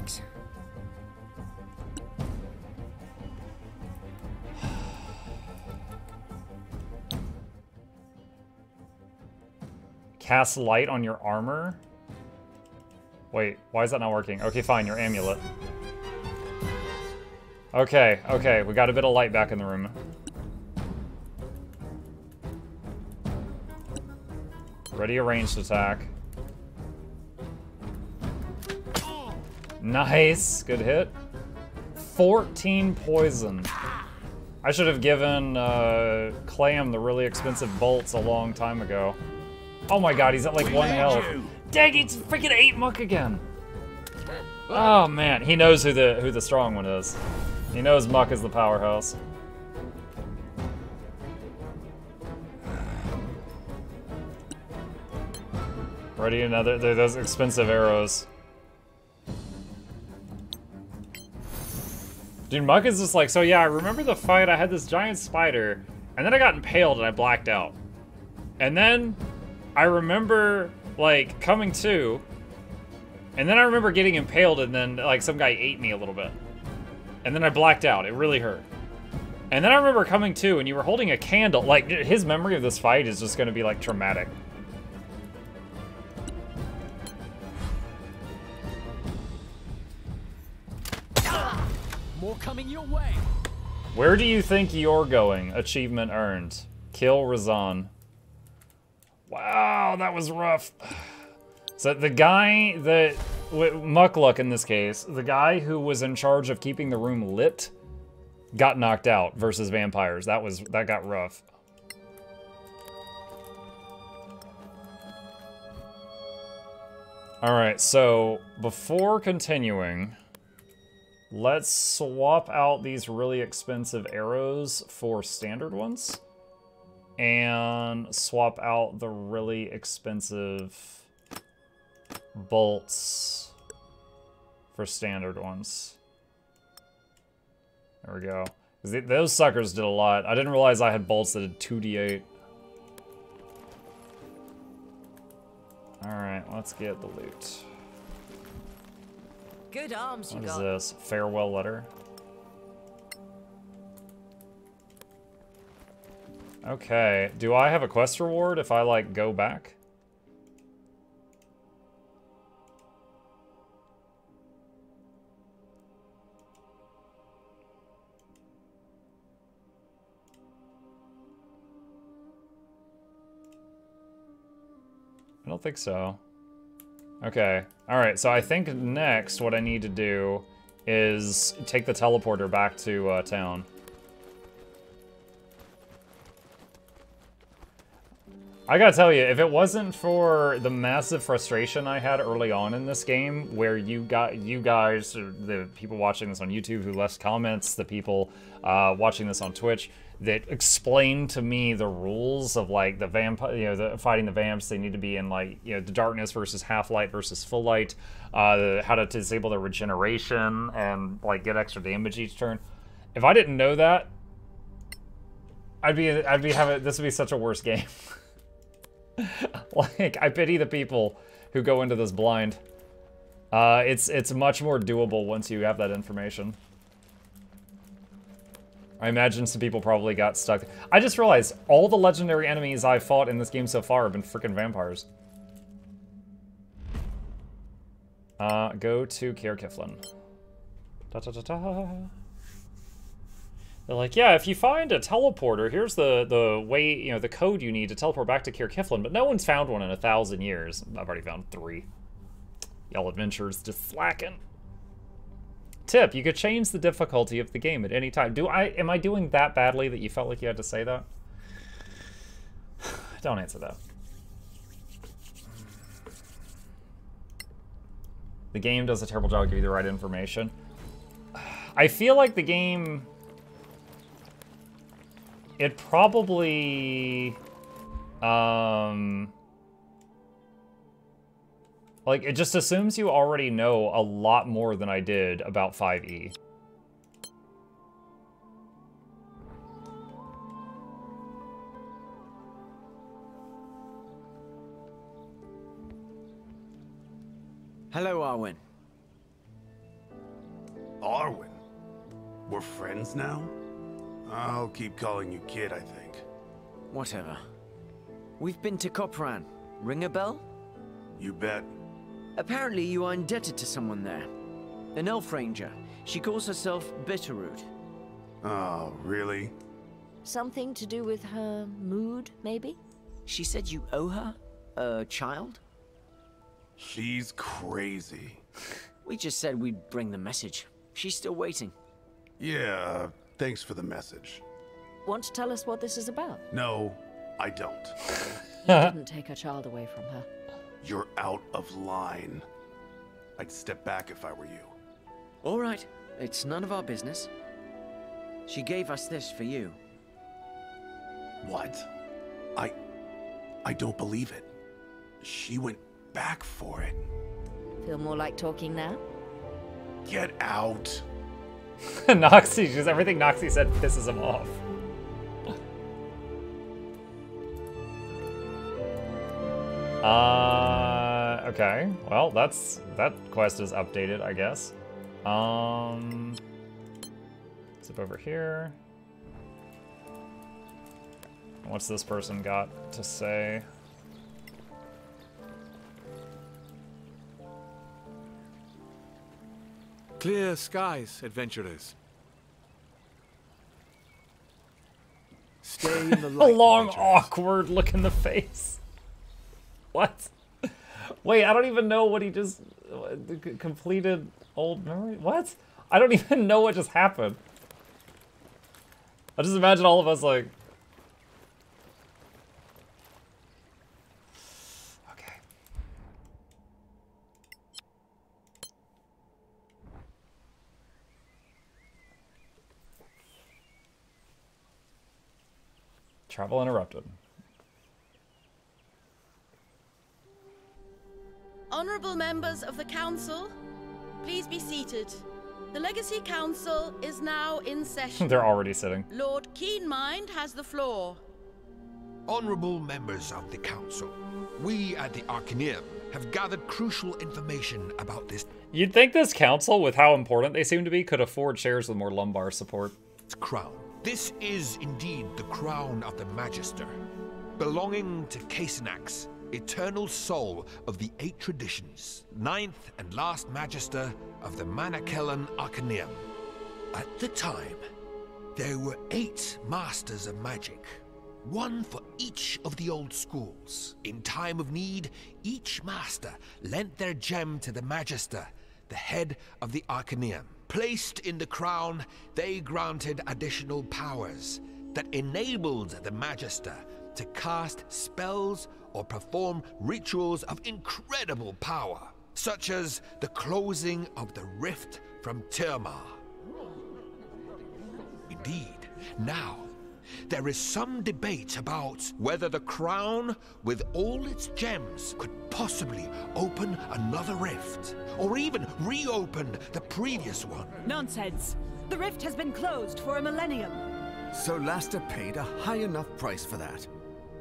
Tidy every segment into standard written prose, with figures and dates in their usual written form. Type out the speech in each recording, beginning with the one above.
Thanks. Cast light on your armor? Wait, why is that not working? Okay, fine, your amulet. Okay, okay, we got a bit of light back in the room. Ready a ranged attack. Nice, good hit. 14 poison. I should have given Clam the really expensive bolts a long time ago. Oh my god, he's at like one health. Dang, it's freaking 8 muck again. Oh man, he knows who the strong one is. He knows muck is the powerhouse. Ready another, those expensive arrows. Dude, muck is just like, so yeah, I remember the fight, I had this giant spider, and then I got impaled and I blacked out. And then I remember, like, coming to, and then I remember getting impaled and then, like, some guy ate me a little bit. And then I blacked out, it really hurt. And then I remember coming to and you were holding a candle. Like, his memory of this fight is just gonna be, like, traumatic. More coming your way. Where do you think you're going? Achievement earned. Kill Razan. Wow, that was rough. So the guy that, Mukluk in this case, the guy who was in charge of keeping the room lit got knocked out versus vampires. That got rough. All right, so before continuing, let's swap out these really expensive arrows for standard ones. And swap out the really expensive bolts for standard ones. There we go. Those suckers did a lot. I didn't realize I had bolts that did 2d8. Alright, let's get the loot. Good arms you got. What is this? Farewell letter. Okay. Do I have a quest reward if I, like, go back? I don't think so. Okay. Alright, so I think next what I need to do is take the teleporter back to town. I gotta tell you, if it wasn't for the massive frustration I had early on in this game, where you guys, the people watching this on YouTube who left comments, the people watching this on Twitch, that explained to me the rules of, like, the vampire, you know, fighting the vamps. They need to be in, like, you know, the darkness versus half light versus full light, how to disable their regeneration and, like, get extra damage each turn. If I didn't know that, I'd be having, this would be such a worse game. Like, I pity the people who go into this blind. It's much more doable once you have that information. I imagine some people probably got stuck. I just realized all the legendary enemies I've fought in this game so far have been freaking vampires. Go to Caer Cyflen. They're like, yeah, if you find a teleporter, here's the way, you know, the code you need to teleport back to Caer Cyflen, but no one's found one in 1,000 years. I've already found 3. Y'all adventurers just slacking. Tip, you could change the difficulty of the game at any time. Am I doing that badly that you felt like you had to say that? Don't answer that. The game does a terrible job of giving you the right information. I feel like the game, it probably, like, it just assumes you already know a lot more than I did about 5e. Hello, Arwen. Arwen? We're friends now? I'll keep calling you kid, I think. Whatever. We've been to Kopran. Ring a bell? You bet. Apparently you are indebted to someone there. An elf ranger. She calls herself Bitterroot. Oh, really? Something to do with her mood, maybe? She said you owe her a child? She's crazy. We just said we'd bring the message. She's still waiting. Yeah, thanks for the message. Want to tell us what this is about? No, I don't. You didn't take her child away from her. You're out of line. I'd step back if I were you. All right, it's none of our business. She gave us this for you. What? I don't believe it. She went back for it. Feel more like talking now? Get out. Noxie, because everything Noxie said pisses him off. Okay. Well, that quest is updated, I guess. Zip over here. What's this person got to say? Clear skies, adventurers. Stay in the light. A long, awkward look in the face. What? Wait, I don't even know what he just completed. Old memory? What? I don't even know what just happened. I just imagine all of us like. Okay. Travel interrupted. Honorable members of the council, please be seated. The Legacy Council is now in session. They're already sitting. Lord Keenmind has the floor. Honorable members of the council, we at the Arcaneum have gathered crucial information about this. You'd think this council, with how important they seem to be, could afford shares with more lumbar support. Crown. This is indeed the crown of the Magister, belonging to Kasenax, eternal soul of the 8 traditions, 9th and last Magister of the Manachellan Arcanum. At the time, there were 8 masters of magic, 1 for each of the old schools. In time of need, each master lent their gem to the Magister, the head of the Arcanum. Placed in the crown, they granted additional powers that enabled the Magister to cast spells or perform rituals of incredible power, such as the closing of the rift from Tirmar. Indeed, now, there is some debate about whether the crown, with all its gems, could possibly open another rift, or even reopen the previous one. Nonsense! The rift has been closed for a millennium. Selasta paid a high enough price for that.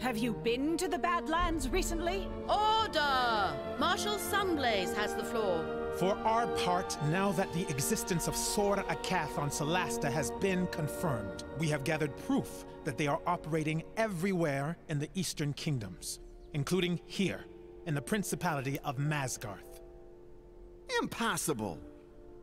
Have you been to the Badlands recently? Order! Marshal Sunblaze has the floor. For our part, now that the existence of Sora Akath on Selasta has been confirmed, we have gathered proof that they are operating everywhere in the Eastern Kingdoms, including here, in the Principality of Masgarth. Impossible!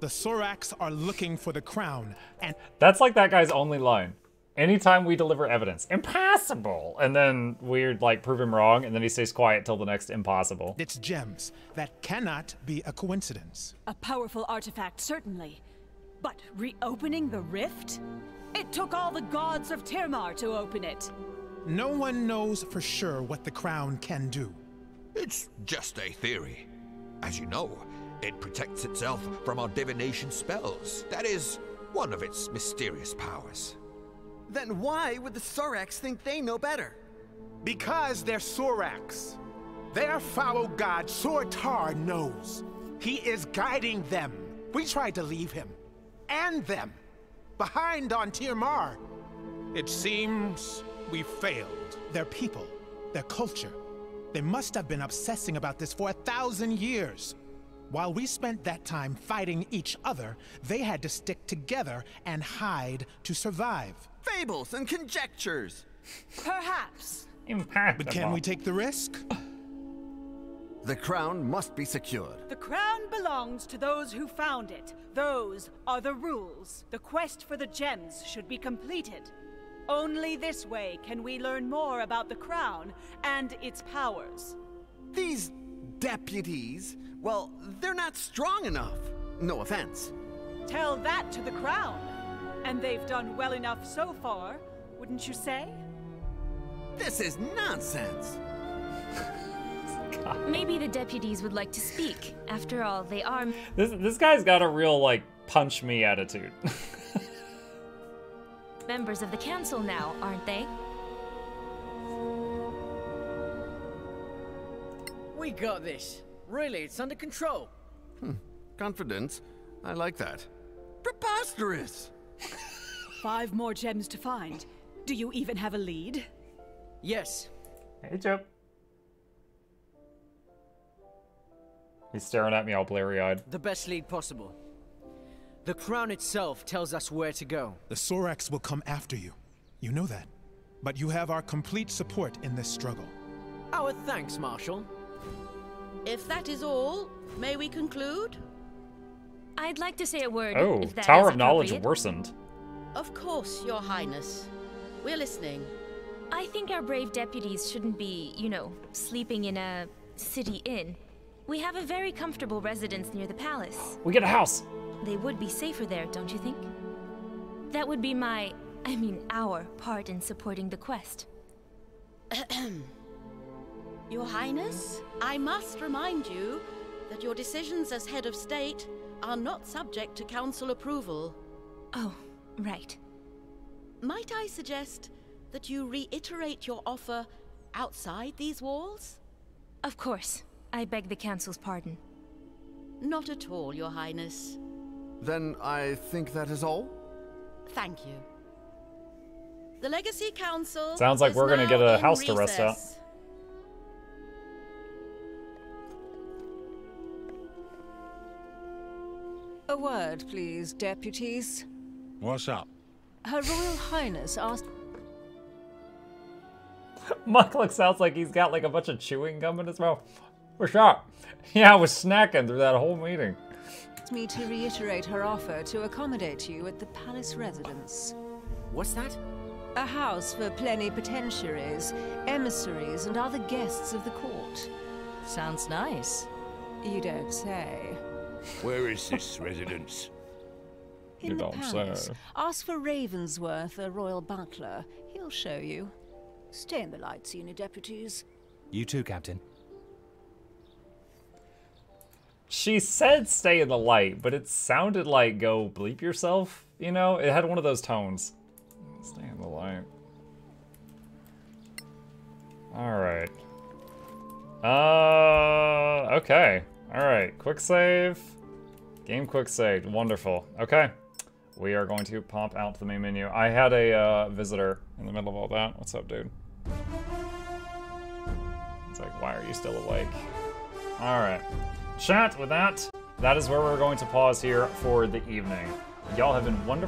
The Soraks are looking for the crown, and... That's like that guy's only line. Anytime we deliver evidence, impossible! And then we're like, prove him wrong, and then he stays quiet till the next impossible. It's gems. That cannot be a coincidence. A powerful artifact, certainly. But reopening the rift? It took all the gods of Tirmar to open it. No one knows for sure what the crown can do. It's just a theory. As you know, it protects itself from our divination spells. That is, one of its mysterious powers. Then why would the Soraks think they know better? Because they're Soraks. Their foul god, Sortar, knows. He is guiding them. We tried to leave him, and them, behind on Tirmar. It seems we failed. Their people, their culture. They must have been obsessing about this for 1,000 years. While we spent that time fighting each other, they had to stick together and hide to survive. Fables and conjectures! Perhaps. Impossible. But can we take the risk? The crown must be secured. The crown belongs to those who found it. Those are the rules. The quest for the gems should be completed. Only this way can we learn more about the crown and its powers. These deputies, well, they're not strong enough. No offense. Tell that to the crown. And they've done well enough so far, wouldn't you say? This is nonsense. Maybe the deputies would like to speak. After all, they are... This guy's got a real, like, punch me attitude. Members of the council now, aren't they? We got this. Really, it's under control. Confidence. I like that. Preposterous! 5 more gems to find. Do you even have a lead? Yes. Hey, Joe. He's staring at me all bleary-eyed. The best lead possible. The crown itself tells us where to go. The Soraks will come after you. You know that. But you have our complete support in this struggle. Our thanks, Marshal. If that is all, may we conclude? I'd like to say a word. Oh, if that Tower of Knowledge worsened. Of course, Your Highness. We're listening. I think our brave deputies shouldn't be, you know, sleeping in a city inn. We have a very comfortable residence near the palace. We get a house. They would be safer there, don't you think? That would be my, I mean, our part in supporting the quest. Your Highness, I must remind you that your decisions as head of state are not subject to council approval. Oh, right. Might I suggest that you reiterate your offer outside these walls? Of course. I beg the council's pardon. Not at all, Your Highness. Then I think that is all? Thank you. The Legacy Council. Sounds like we're gonna get a house to rest at. A word, please, deputies. What's up? Her Royal Highness asked... Mukluk sounds like he's got like a bunch of chewing gum in his mouth. What's up? Yeah, I was snacking through that whole meeting. Me to reiterate her offer to accommodate you at the palace residence. What's that? A house for plenipotentiaries, emissaries, and other guests of the court. Sounds nice. You don't say. Where is this residence? In you the don't palace. Say. Ask for Ravensworth, a royal butler. He'll show you. Stay in the light, senior deputies. You too, Captain. She said stay in the light, but it sounded like go bleep yourself, you know? It had one of those tones. Stay in the light. Alright. Okay. Alright, quick save. Game quick save. Wonderful. Okay. We are going to pop out to the main menu. I had a visitor in the middle of all that. What's up, dude? It's like, why are you still awake? Alright. Chat, with that, that is where we're going to pause here for the evening. Y'all have been wonderful.